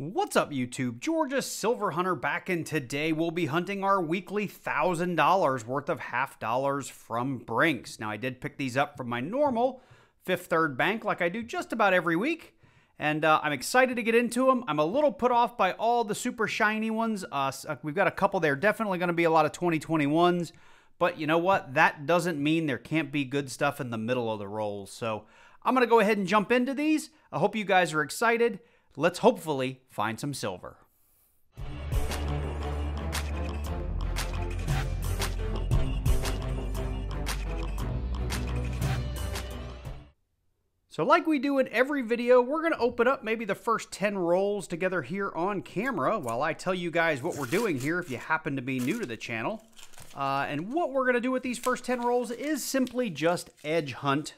What's up YouTube, Georgia Silver Hunter back, and today we'll be hunting our weekly $1,000 worth of half dollars from Brinks. Now I did pick these up from my normal Fifth Third bank like I do just about every week, and I'm excited to get into them. I'm a little put off by all the super shiny ones. We've got a couple there, definitely going to be a lot of 2021s, but you know what? That doesn't mean there can't be good stuff in the middle of the rolls. So I'm going to go ahead and jump into these. I hope you guys are excited. Let's hopefully find some silver. So like we do in every video, we're going to open up maybe the first 10 rolls together here on camera while I tell you guys what we're doing here if you happen to be new to the channel. And what we're going to do with these first 10 rolls is simply just edge hunt,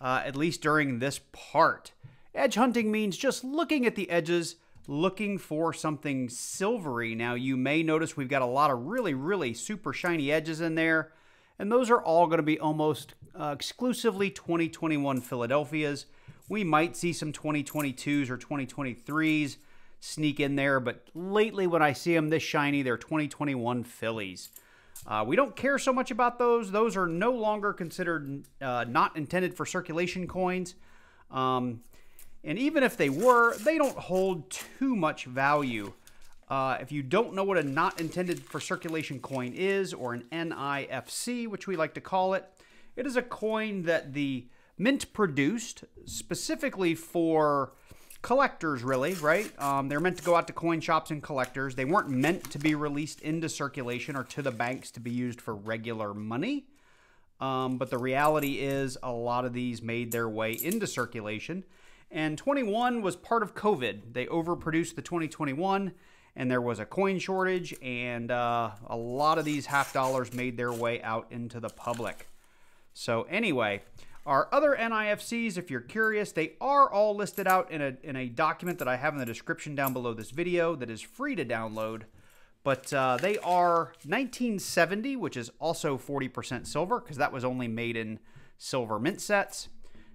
at least during this part. Edge hunting means just looking at the edges, looking for something silvery. Now, you may notice we've got a lot of really, really super shiny edges in there, and those are all going to be almost exclusively 2021 Philadelphias. We might see some 2022s or 2023s sneak in there, but lately when I see them this shiny, they're 2021 Phillies. We don't care so much about those. Those are no longer considered not intended for circulation coins. And even if they were, they don't hold too much value. If you don't know what a not intended for circulation coin is, or an NIFC, which we like to call it, it is a coin that the mint produced specifically for collectors, really, right? They're meant to go out to coin shops and collectors. They weren't meant to be released into circulation or to the banks to be used for regular money. But the reality is a lot of these made their way into circulation. And 21 was part of COVID. They overproduced the 2021, and there was a coin shortage, and a lot of these half dollars made their way out into the public. So anyway, our other NIFCs, if you're curious, they are all listed out in a document that I have in the description down below this video that is free to download. But they are 1970, which is also 40% silver, because that was only made in silver mint sets.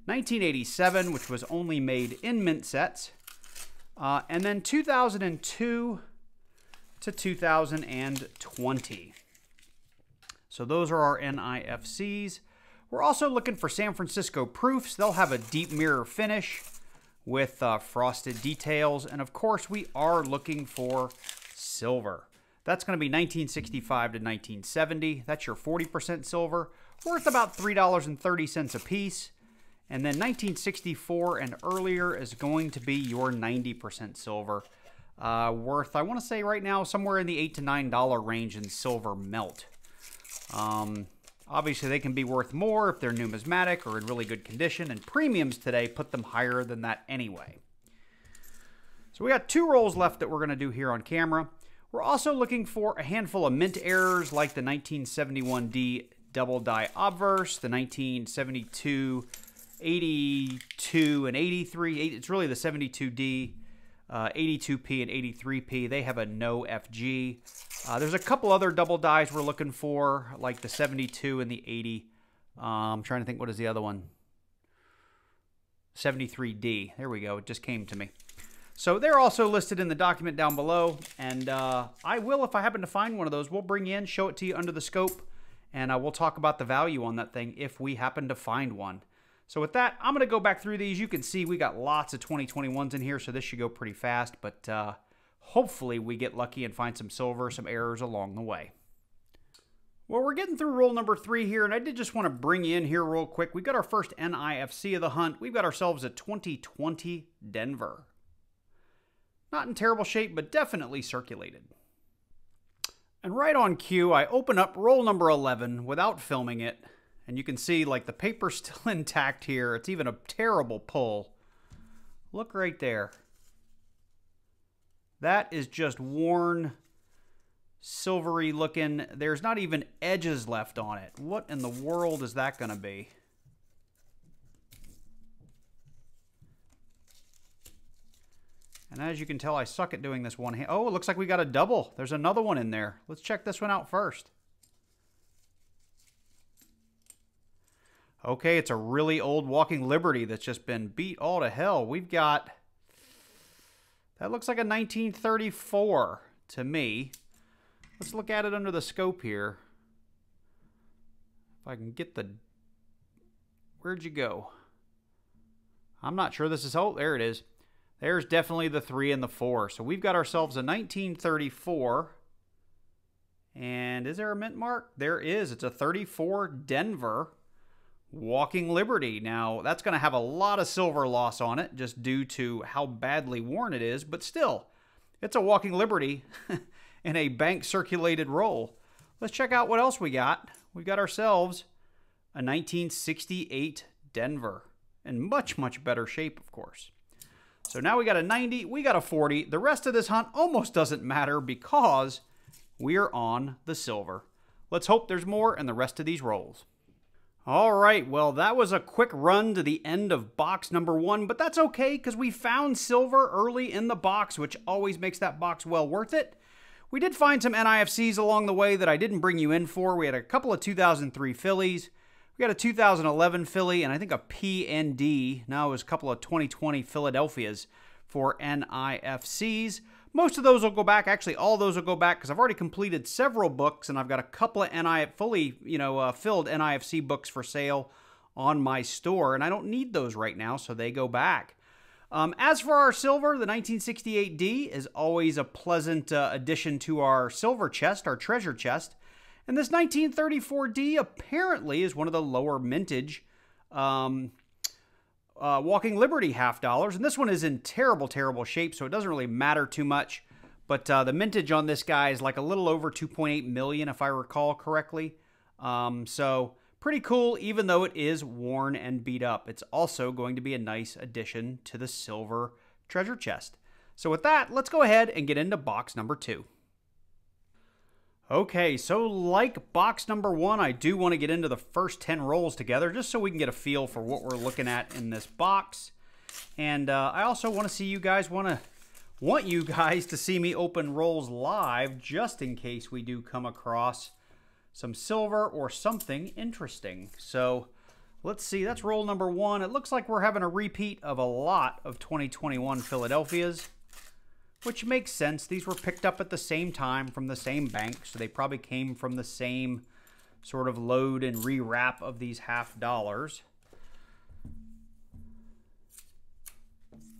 1987, which was only made in mint sets, and then 2002 to 2020. So those are our NIFCs. We're also looking for San Francisco proofs. They'll have a deep mirror finish with frosted details, and of course we are looking for silver. That's going to be 1965 to 1970. That's your 40% silver, worth about $3.30 a piece. And then 1964 and earlier is going to be your 90% silver, worth, I want to say right now, somewhere in the $8 to $9 range in silver melt. Obviously, they can be worth more if they're numismatic or in really good condition, and premiums today put them higher than that anyway. So we got two rolls left that we're going to do here on camera. We're also looking for a handful of mint errors like the 1971D Double Die Obverse, the 1972... 82 and 83, it's really the 72D, 82P and 83P, they have a no FG. There's a couple other double dies we're looking for, like the 72 and the 80. I'm trying to think, what is the other one? 73D, there we go, it just came to me. So they're also listed in the document down below, and I will, if I happen to find one of those, we'll bring you in, show it to you under the scope, and we'll talk about the value on that thing if we happen to find one. So with that, I'm going to go back through these. You can see we got lots of 2021s in here, so this should go pretty fast. But hopefully we get lucky and find some silver, some errors along the way. Well, we're getting through roll number 3 here, and I did just want to bring you in here real quick. We've got our first NIFC of the hunt. We've got ourselves a 2020 Denver. Not in terrible shape, but definitely circulated. And right on cue, I open up roll number 11 without filming it. And you can see, like, the paper's still intact here. It's even a terrible pull. Look right there. That is just worn, silvery looking. There's not even edges left on it. What in the world is that going to be? And as you can tell, I suck at doing this one hand. Oh, it looks like we got a double. There's another one in there. Let's check this one out first. Okay, it's a really old Walking Liberty that's just been beat all to hell. We've got That looks like a 1934 to me. Let's look at it under the scope here. If I can get the... Where'd you go? I'm not sure this is... Oh, there it is. There's definitely the 3 and the 4. So we've got ourselves a 1934. And is there a mint mark? There is. It's a 34 Denver Walking Liberty. Now, that's going to have a lot of silver loss on it just due to how badly worn it is. But still, it's a Walking Liberty in a bank-circulated roll. Let's check out what else we got. We've got ourselves a 1968 Denver in much, much better shape, of course. So now we got a 90, we got a 40. The rest of this hunt almost doesn't matter because we're on the silver. Let's hope there's more in the rest of these rolls. All right, well, that was a quick run to the end of box number 1, but that's okay because we found silver early in the box, which always makes that box well worth it. We did find some NIFCs along the way that I didn't bring you in for. We had a couple of 2003 Phillies. We got a 2011 Philly and I think a PND. Now it was a couple of 2020 Philadelphias for NIFCs. Most of those will go back. Actually, all those will go back because I've already completed several books and I've got a couple of fully filled NIFC books for sale on my store. And I don't need those right now, so they go back. As for our silver, the 1968D is always a pleasant addition to our silver chest, our treasure chest. And this 1934D apparently is one of the lower mintage Walking Liberty $5. And this one is in terrible, terrible shape, so it doesn't really matter too much. But the mintage on this guy is like a little over 2.8 million, if I recall correctly. So pretty cool, even though it is worn and beat up. It's also going to be a nice addition to the silver treasure chest. So with that, let's go ahead and get into box number 2. Okay, so like box number 1, I do want to get into the first 10 rolls together just so we can get a feel for what we're looking at in this box. And I also want to see you guys want you guys to see me open rolls live just in case we do come across some silver or something interesting. So let's see, that's roll number 1. It looks like we're having a repeat of a lot of 2021 Philadelphias, which makes sense. These were picked up at the same time from the same bank, so they probably came from the same sort of load and rewrap of these $5.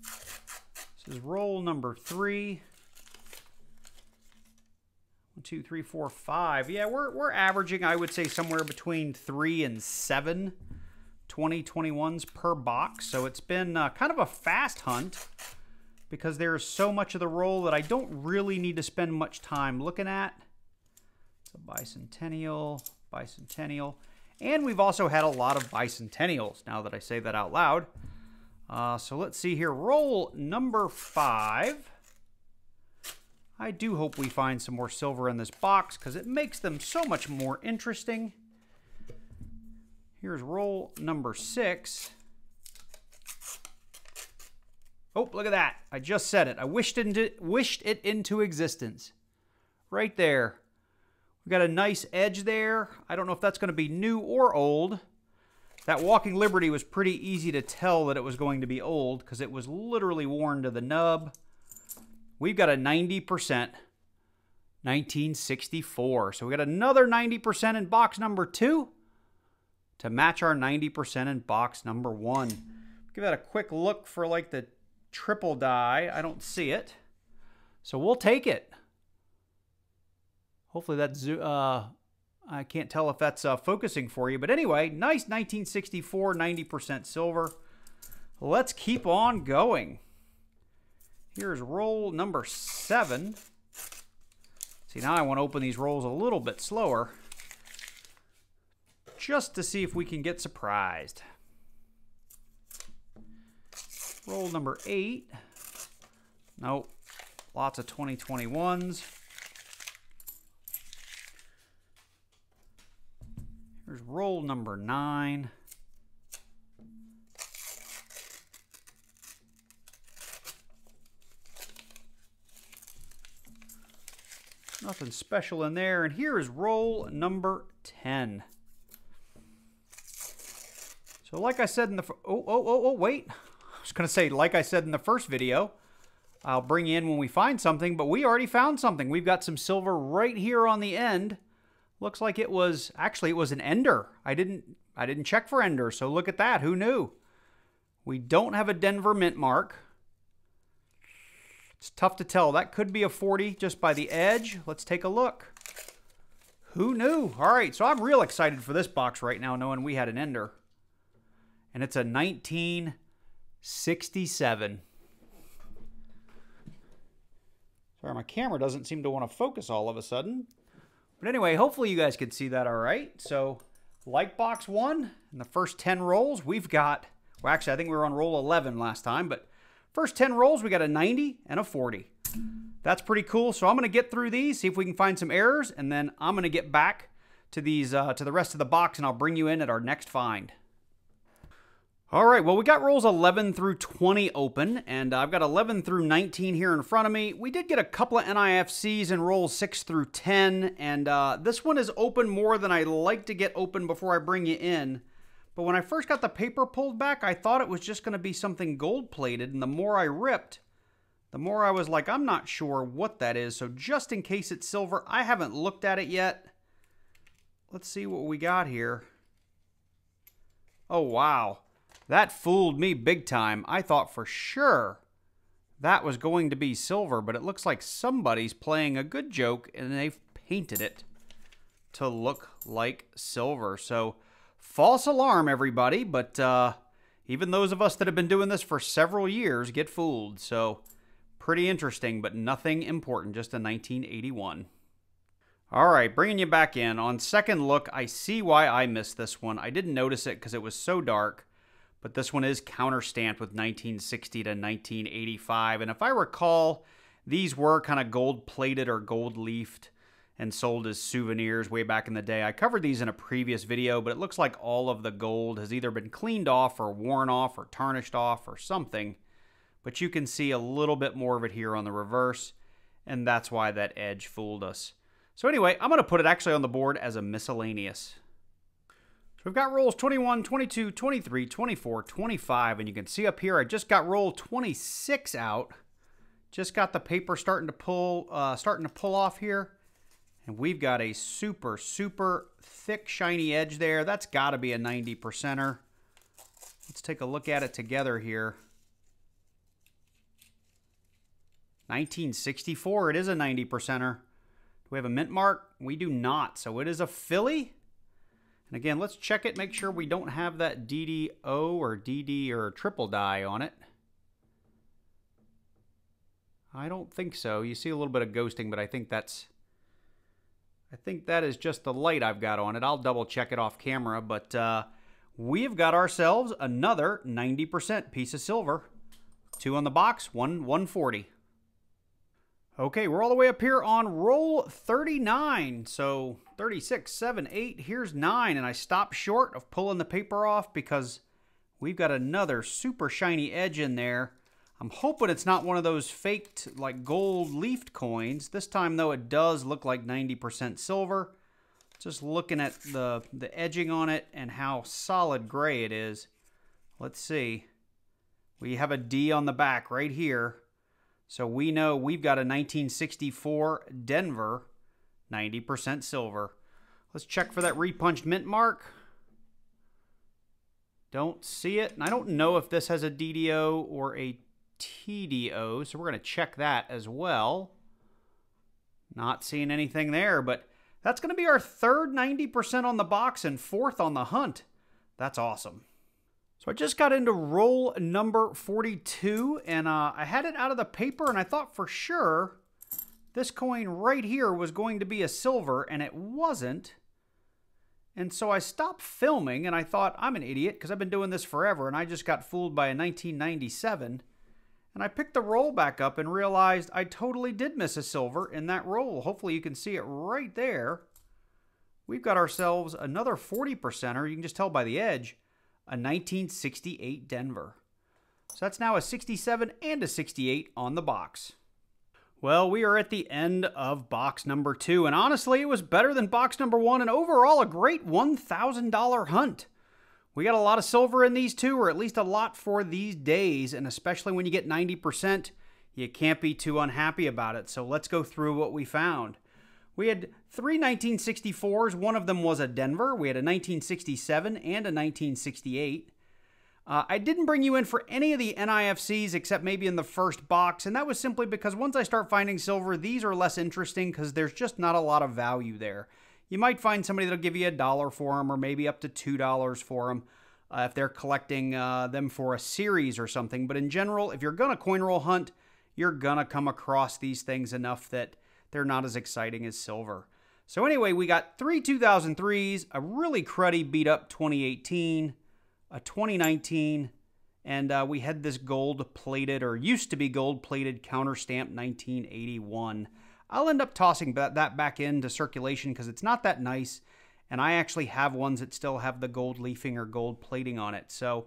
This is roll number 3. 1, 2, 3, 4, 5. Yeah, we're averaging, I would say, somewhere between 3 and 7 2021s per box. So it's been kind of a fast hunt, because there is so much of the roll that I don't really need to spend much time looking at. It's a bicentennial, bicentennial. And we've also had a lot of bicentennials, now that I say that out loud. So let's see here. Roll number 5. I do hope we find some more silver in this box, because it makes them so much more interesting. Here's roll number 6. Oh, look at that. I just said it. I wished it into existence. Right there. We've got a nice edge there. I don't know if that's going to be new or old. That Walking Liberty was pretty easy to tell that it was going to be old because it was literally worn to the nub. We've got a 90%, 1964. So we got another 90% in box number 2 to match our 90% in box number 1. Give that a quick look for like the triple die. I don't see it, so we'll take it. Hopefully that's I can't tell if that's focusing for you, but anyway, nice 1964 90% silver. Let's keep on going. Here's roll number 7. See, now I want to open these rolls a little bit slower just to see if we can get surprised. Roll number 8. Nope. Lots of 2021s. Here's roll number 9. Nothing special in there. And here is roll number 10. So like I said in the... Oh, wait. I was going to say, like I said in the first video, I'll bring in when we find something, but we already found something. We've got some silver right here on the end. Looks like it was, actually it was an ender. I didn't check for ender, so look at that, who knew? We don't have a Denver mint mark. It's tough to tell. That could be a 40 just by the edge. Let's take a look. Who knew? All right, so I'm real excited for this box right now, knowing we had an ender. And it's a 1967. Sorry, my camera doesn't seem to want to focus all of a sudden. But anyway, hopefully you guys could see that all right. So, like box one, in the first 10 rolls, we've got... Well, actually, I think we were on roll 11 last time, but first 10 rolls, we got a 90 and a 40. That's pretty cool. So I'm going to get through these, see if we can find some errors, and then I'm going to get back to these to the rest of the box, and I'll bring you in at our next find. All right, well, we got rolls 11 through 20 open, and I've got 11 through 19 here in front of me. We did get a couple of NIFCs in rolls 6 through 10, and this one is open more than I like to get open before I bring you in. But when I first got the paper pulled back, I thought it was just going to be something gold-plated, and the more I ripped, the more I was like, I'm not sure what that is. So just in case it's silver, I haven't looked at it yet. Let's see what we got here. Oh, wow. That fooled me big time. I thought for sure that was going to be silver, but it looks like somebody's playing a good joke, and they've painted it to look like silver. So... false alarm, everybody, but even those of us that have been doing this for several years get fooled. So pretty interesting, but nothing important, just a 1981. All right, bringing you back in. On second look, I see why I missed this one. I didn't notice it because it was so dark, but this one is counterstamped with 1960 to 1985. And if I recall, these were kind of gold-plated or gold-leafed and sold as souvenirs way back in the day. I covered these in a previous video, but it looks like all of the gold has either been cleaned off or worn off or tarnished off or something. But you can see a little bit more of it here on the reverse, and that's why that edge fooled us. So anyway, I'm going to put it actually on the board as a miscellaneous. So we've got rolls 21, 22, 23, 24, 25, and you can see up here I just got roll 26 out. Just got the paper starting to pull off here. And we've got a super, super thick, shiny edge there. That's got to be a 90%er. Let's take a look at it together here. 1964, it is a 90%er. Do we have a mint mark? We do not, so it is a Philly. And again, let's check it, make sure we don't have that DDO or DD or triple die on it. I don't think so. You see a little bit of ghosting, but I think that is just the light I've got on it. I'll double check it off camera, but we've got ourselves another 90% piece of silver. Two on the box, one 140. Okay, we're all the way up here on roll 39. So 36, 7, 8, here's 9. And I stopped short of pulling the paper off because we've got another super shiny edge in there. I'm hoping it's not one of those faked, like, gold-leafed coins. This time, though, it does look like 90% silver. Just looking at the edging on it and how solid gray it is. Let's see. We have a D on the back right here. So we know we've got a 1964 Denver 90% silver. Let's check for that repunched mint mark. Don't see it. And I don't know if this has a DDO or a TDO, so we're going to check that as well. Not seeing anything there, but that's going to be our third 90% on the box and fourth on the hunt. That's awesome. So I just got into roll number 42, and I had it out of the paper, and I thought for sure this coin right here was going to be a silver, and it wasn't. And so I stopped filming, and I thought, I'm an idiot, because I've been doing this forever, and I just got fooled by a 1997. And I picked the roll back up and realized I totally did miss a silver in that roll. Hopefully you can see it right there. We've got ourselves another 40%er. You can just tell by the edge, a 1968 Denver. So that's now a 67 and a 68 on the box. Well, we are at the end of box number 2. And honestly, it was better than box number 1 and overall a great $1,000 hunt. We got a lot of silver in these two, or at least a lot for these days, and especially when you get 90%, You can't be too unhappy about it. So let's go through what we found. We had three 1964s. One of them was a Denver. We had a 1967 and a 1968. I didn't bring you in for any of the NIFCs except maybe in the first box, and that was simply because once I start finding silver, these are less interesting because there's just not a lot of value there. You might find somebody that'll give you $1 for them or maybe up to $2 for them if they're collecting them for a series or something. But in general, if you're going to coin roll hunt, you're going to come across these things enough that they're not as exciting as silver. So anyway, we got three 2003s, a really cruddy beat-up 2018, a 2019, and we had this gold-plated, or used to be gold-plated, counter stamp 1981. I'll end up tossing that back into circulation because it's not that nice, and I actually have ones that still have the gold leafing or gold plating on it. So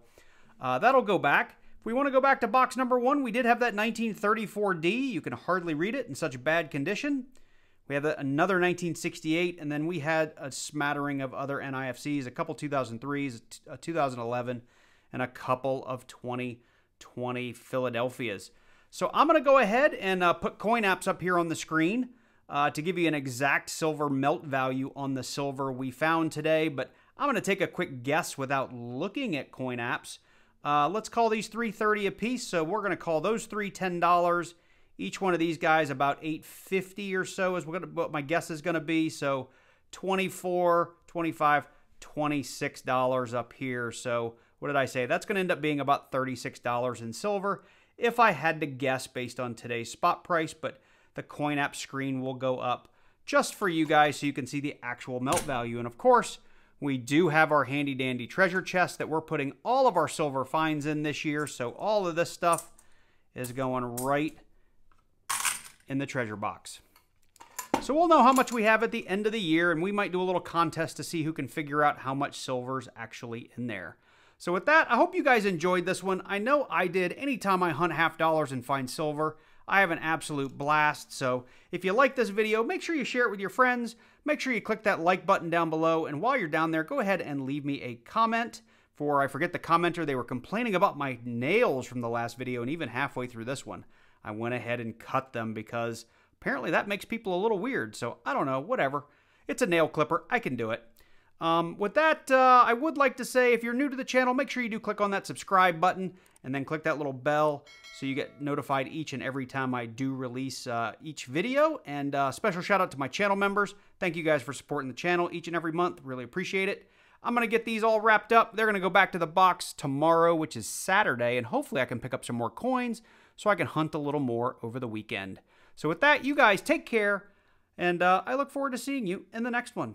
that'll go back. If we want to go back to box number one, we did have that 1934D. You can hardly read it in such bad condition. We have another 1968, and then we had a smattering of other NIFCs, a couple 2003s, a 2011, and a couple of 2020 Philadelphias. So I'm going to go ahead and put CoinApps up here on the screen to give you an exact silver melt value on the silver we found today, but I'm going to take a quick guess without looking at CoinApps. Let's call these $3.30 a piece, so we're going to call those three $10. Each one of these guys about $8.50 or so is what my guess is going to be. So $24, $25, $26 up here. So what did I say? That's going to end up being about $36 in silver if I had to guess based on today's spot price. But the CoinApps screen will go up just for you guys so you can see the actual melt value. And of course, we do have our handy dandy treasure chest that we're putting all of our silver finds in this year. So all of this stuff is going right in the treasure box. So we'll know how much we have at the end of the year, and we might do a little contest to see who can figure out how much silver's actually in there. So with that, I hope you guys enjoyed this one. I know I did. Anytime I hunt half dollars and find silver, I have an absolute blast. So if you like this video, make sure you share it with your friends. Make sure you click that like button down below. And while you're down there, go ahead and leave me a comment for, I forget the commenter, they were complaining about my nails from the last video and even halfway through this one. I went ahead and cut them because apparently that makes people a little weird. So I don't know, whatever. It's a nail clipper. I can do it. With that, I would like to say if you're new to the channel, make sure you do click on that subscribe button and then click that little bell so you get notified each and every time I do release each video. And special shout out to my channel members. Thank you guys for supporting the channel each and every month. Really appreciate it. I'm going to get these all wrapped up. They're going to go back to the box tomorrow, which is Saturday, and hopefully I can pick up some more coins so I can hunt a little more over the weekend. So with that, you guys take care, and I look forward to seeing you in the next one.